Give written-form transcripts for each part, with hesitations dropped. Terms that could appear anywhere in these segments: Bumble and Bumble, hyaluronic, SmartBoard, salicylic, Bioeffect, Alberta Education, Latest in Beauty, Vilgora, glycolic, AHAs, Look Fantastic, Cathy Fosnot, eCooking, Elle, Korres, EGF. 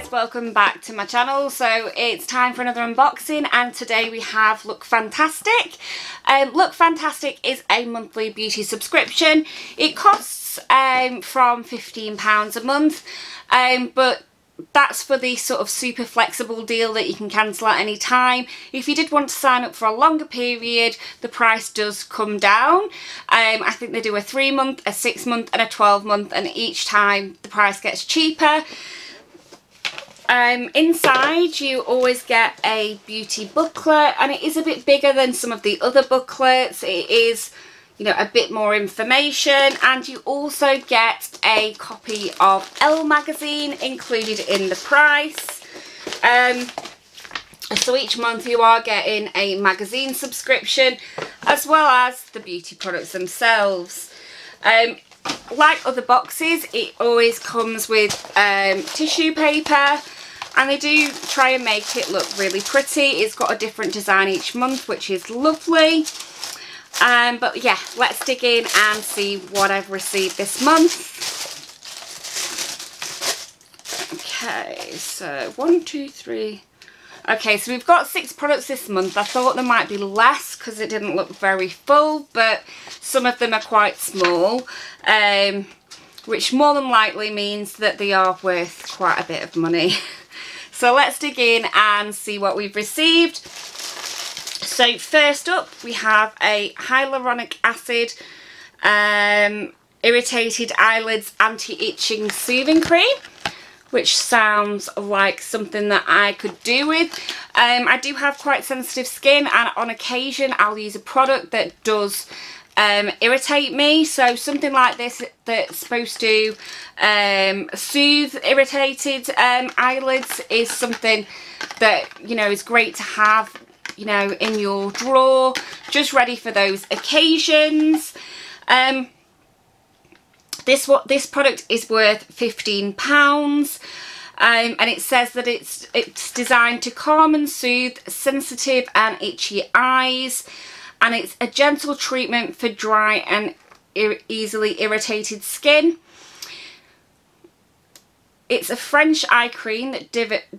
guys, welcome back to my channel. So it's time for another unboxing, and today we have Look Fantastic. Look Fantastic is a monthly beauty subscription. It costs from £15 a month, but that's for the sort of super flexible deal that you can cancel at any time. If you did want to sign up for a longer period, the price does come down. I think they do a 3-month, a 6-month and a 12-month, and each time the price gets cheaper. Inside you always get a beauty booklet, and it is a bit bigger than some of the other booklets. It is, you know, a bit more information, and you also get a copy of Elle magazine included in the price. So each month you are getting a magazine subscription as well as the beauty products themselves. Like other boxes, it always comes with tissue paper, and they do try and make it look really pretty. It's got a different design each month, which is lovely. But yeah, let's dig in and see what I've received this month. Okay, so 1, 2, 3. Okay, so we've got 6 products this month. I thought there might be less because it didn't look very full, but some of them are quite small, which more than likely means that they are worth quite a bit of money. So let's dig in and see what we've received. So first up we have a hyaluronic acid irritated eyelids anti-itching soothing cream, which sounds like something that I could do with. I do have quite sensitive skin, and on occasion I'll use a product that does irritate me, so something like this that's supposed to soothe irritated eyelids is something that, you know, is great to have, you know, in your drawer, just ready for those occasions. This product is worth £15, and it says that it's designed to calm and soothe sensitive and itchy eyes, and it's a gentle treatment for dry and easily irritated skin. It's a French eye cream that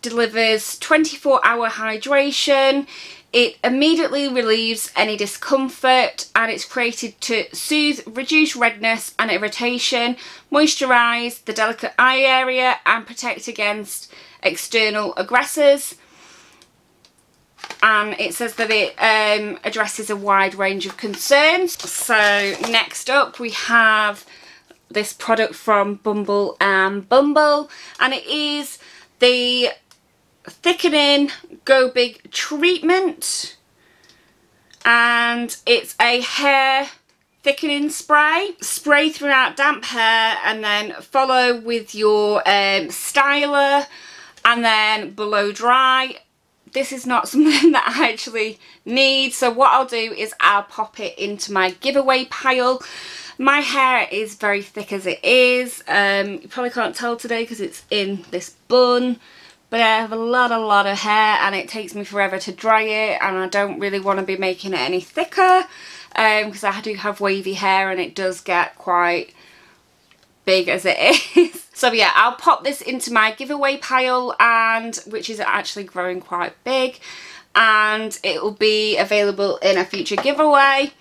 delivers 24-hour hydration. It immediately relieves any discomfort, and it's created to soothe, reduce redness and irritation, moisturise the delicate eye area and protect against external aggressors. And it says that it addresses a wide range of concerns. So next up we have this product from Bumble and Bumble, and it is the Thickening Go Big treatment, and it's a hair thickening spray throughout damp hair, and then follow with your styler and then blow dry. This is not something that I actually need, so what I'll do is I'll pop it into my giveaway pile. My hair is very thick as it is. You probably can't tell today because it's in this bun, but I have a lot of hair, and it takes me forever to dry it, and I don't really want to be making it any thicker because I do have wavy hair and it does get quite big as it is. So yeah, I'll pop this into my giveaway pile, and which is actually growing quite big, and it will be available in a future giveaway.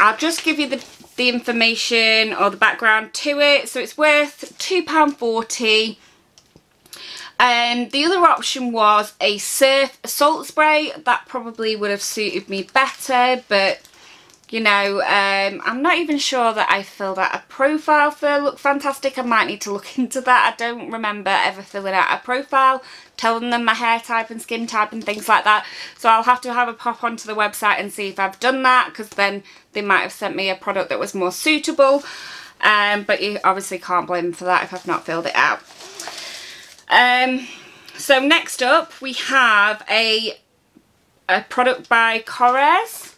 I'll just give you the information or the background to it. So it's worth £2.40. The other option was a surf salt spray. That probably would have suited me better, but you know, I'm not even sure that I filled out a profile for Look Fantastic. I might need to look into that. I don't remember ever filling out a profile, telling them my hair type and skin type and things like that, so I'll have to have a pop onto the website and see if I've done that, because then they might have sent me a product that was more suitable. But you obviously can't blame them for that if I've not filled it out. So next up we have a product by Korres,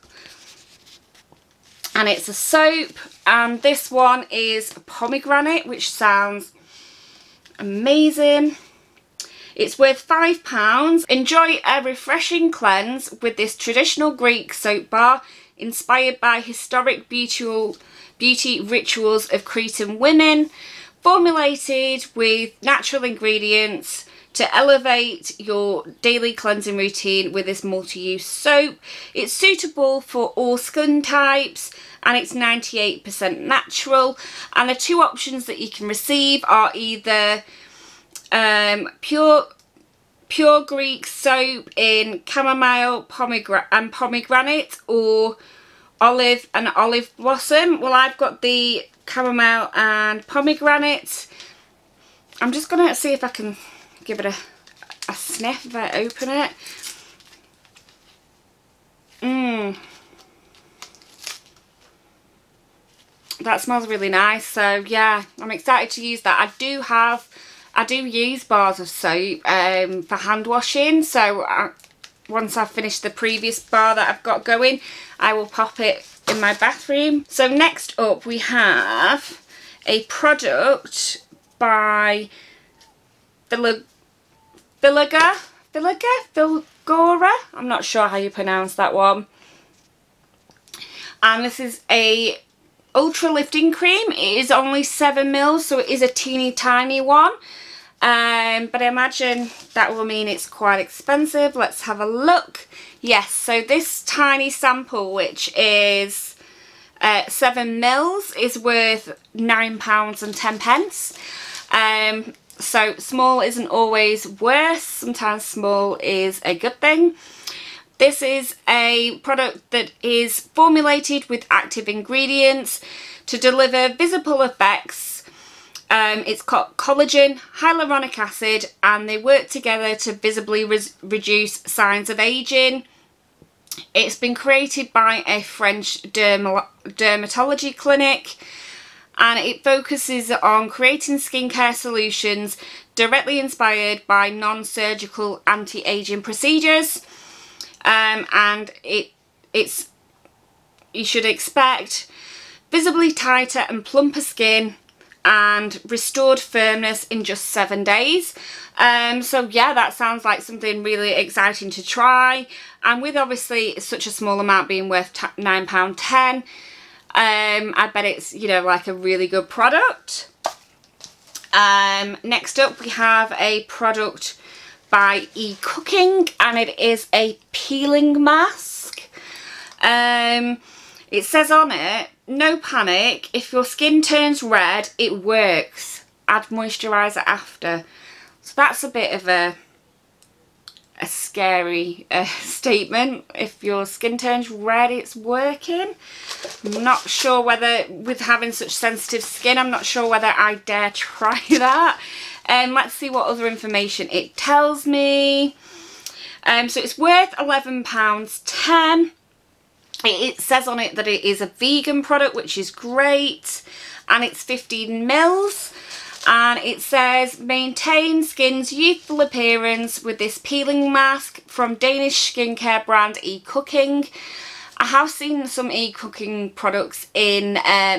and it's a soap, and this one is pomegranate, which sounds amazing. It's worth £5. Enjoy a refreshing cleanse with this traditional Greek soap bar inspired by historic beauty rituals of Cretan women. formulated with natural ingredients to elevate your daily cleansing routine with this multi-use soap. It's suitable for all skin types and it's 98% natural. And the two options that you can receive are either pure Greek soap in chamomile and pomegranate, or olive and olive blossom. Well, I've got the chamomile and pomegranate. I'm just going to see if I can give it a sniff if I open it. That smells really nice. So yeah, I'm excited to use that. I do use bars of soap for hand washing, so once I've finished the previous bar that I've got going, I will pop it in my bathroom. So next up we have a product by Vilgora, I'm not sure how you pronounce that one. And this is a ultra lifting cream. It is only 7ml, so it is a teeny tiny one, but I imagine that will mean it's quite expensive. Let's have a look. Yes, so this tiny sample, which is 7ml, is worth £9.10. So small isn't always worse, sometimes small is a good thing. This is a product that is formulated with active ingredients to deliver visible effects. It's got collagen, hyaluronic acid, and they work together to visibly reduce signs of aging. It's been created by a French dermatology clinic, and it focuses on creating skincare solutions directly inspired by non-surgical anti-aging procedures. And it's you should expect visibly tighter and plumper skin and restored firmness in just 7 days. So yeah, that sounds like something really exciting to try, and with obviously such a small amount being worth £9.10, I bet it's, you know, like a really good product. Next up we have a product by eCooking, and it is a peeling mask. It says on it, no panic, if your skin turns red it works, add moisturiser after. So that's a bit of a scary statement. If your skin turns red it's working. I'm not sure whether, with having such sensitive skin, I'm not sure whether I dare try that. Let's see what other information it tells me. So it's worth £11.10. It says on it that it is a vegan product, which is great, and it's 15ml, and it says maintain skin's youthful appearance with this peeling mask from Danish skincare brand eCooking. I have seen some eCooking products in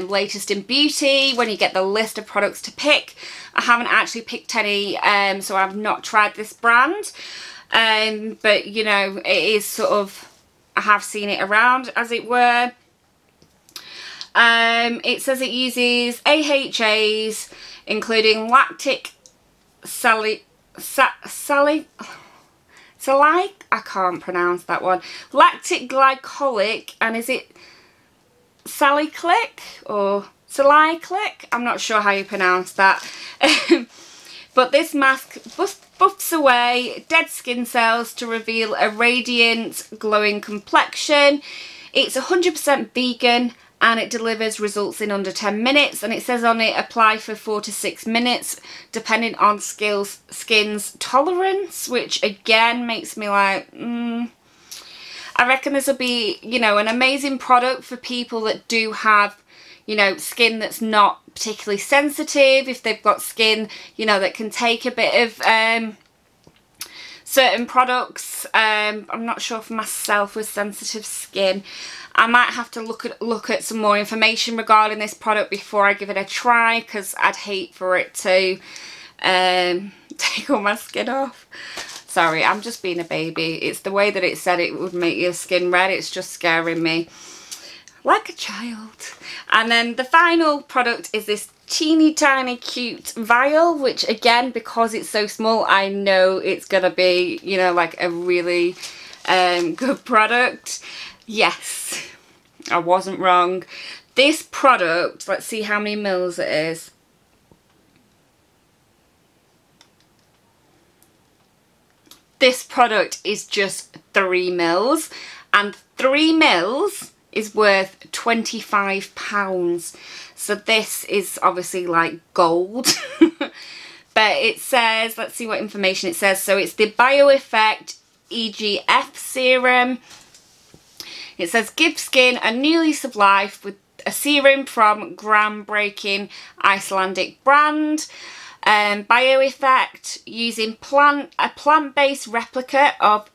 Latest in Beauty when you get the list of products to pick. I haven't actually picked any, so I've not tried this brand, but you know, it is sort of, I have seen it around, as it were. It says it uses AHAs, including lactic I can't pronounce that one. Lactic glycolic, and is it salicylic or salicylic? I'm not sure how you pronounce that. But this mask buffs away dead skin cells to reveal a radiant, glowing complexion. It's 100% vegan and it delivers results in under 10 minutes. And it says on it, apply for 4 to 6 minutes, depending on skin's tolerance, which again makes me like, I reckon this will be, you know, an amazing product for people that do have, you know, skin that's not particularly sensitive. If they've got skin, you know, that can take a bit of certain products. I'm not sure for myself with sensitive skin. I might have to look at some more information regarding this product before I give it a try, because I'd hate for it to take all my skin off. Sorry, I'm just being a baby. It's the way that it said it would make your skin red. It's just scaring me. like a child. And then the final product is this teeny tiny cute vial, which again, because it's so small, I know it's gonna be, you know, like a really good product. Yes, I wasn't wrong. This product, let's see how many mils it is. This product is just 3 mils, and 3 mils is worth £25. So this is obviously like gold. But it says, let's see what information it says. So it's the Bioeffect EGF serum. It says, give skin a new lease of life with a serum from groundbreaking Icelandic brand. Bioeffect, using a plant-based replica of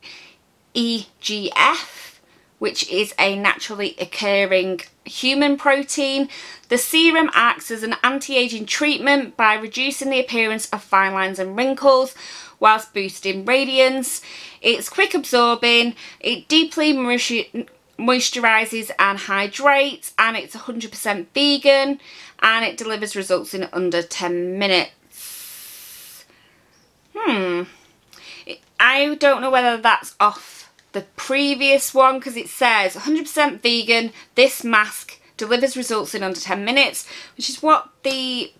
EGF, which is a naturally occurring human protein. The serum acts as an anti-aging treatment by reducing the appearance of fine lines and wrinkles whilst boosting radiance. It's quick absorbing, it deeply moisturizes and hydrates, and it's 100% vegan, and it delivers results in under 10 minutes. I don't know whether that's off the previous one, because it says 100% vegan, this mask delivers results in under 10 minutes, which is what the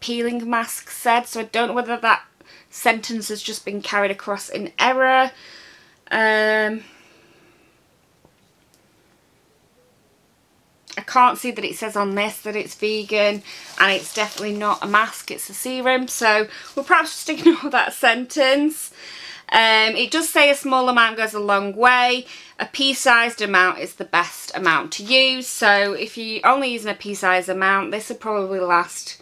peeling mask said, so I don't know whether that sentence has just been carried across in error. I can't see that it says on this that it's vegan, and it's definitely not a mask, it's a serum, so we'll perhaps just ignore that sentence. It does say a small amount goes a long way, a pea-sized amount is the best amount to use, so if you're only using a pea-sized amount, this will probably last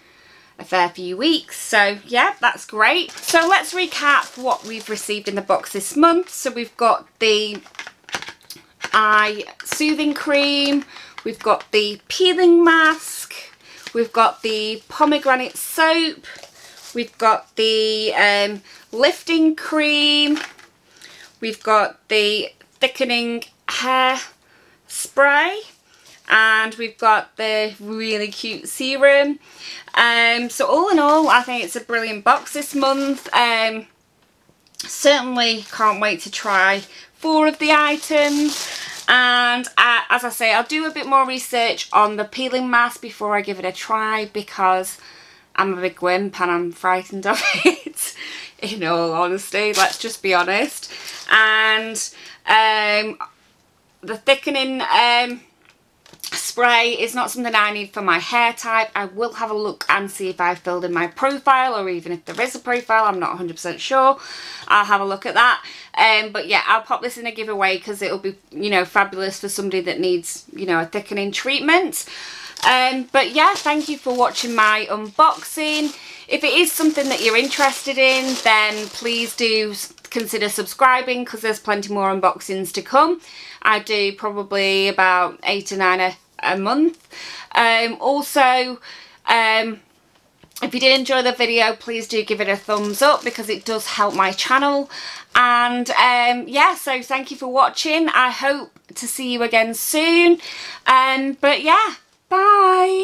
a fair few weeks. So yeah, that's great. So let's recap what we've received in the box this month. So we've got the eye soothing cream, we've got the peeling mask, we've got the pomegranate soap, we've got the lifting cream, we've got the thickening hair spray, and we've got the really cute serum. So all in all, I think it's a brilliant box this month. Certainly can't wait to try 4 of the items, and as I say, I'll do a bit more research on the peeling mask before I give it a try, because I'm a big wimp and I'm frightened of it, in all honesty, let's just be honest. And the thickening spray is not something I need for my hair type. I will have a look and see if I filled in my profile, or even if there is a profile, I'm not 100% sure. I'll have a look at that. But yeah, I'll pop this in a giveaway, because it'll be, you know, fabulous for somebody that needs, you know, a thickening treatment. But yeah, thank you for watching my unboxing. If it is something that you're interested in, then please do consider subscribing, because there's plenty more unboxings to come. I do probably about 8 or 9 a month. Also, if you did enjoy the video, please do give it a thumbs up, because it does help my channel. And yeah, so thank you for watching. I hope to see you again soon. But yeah, bye.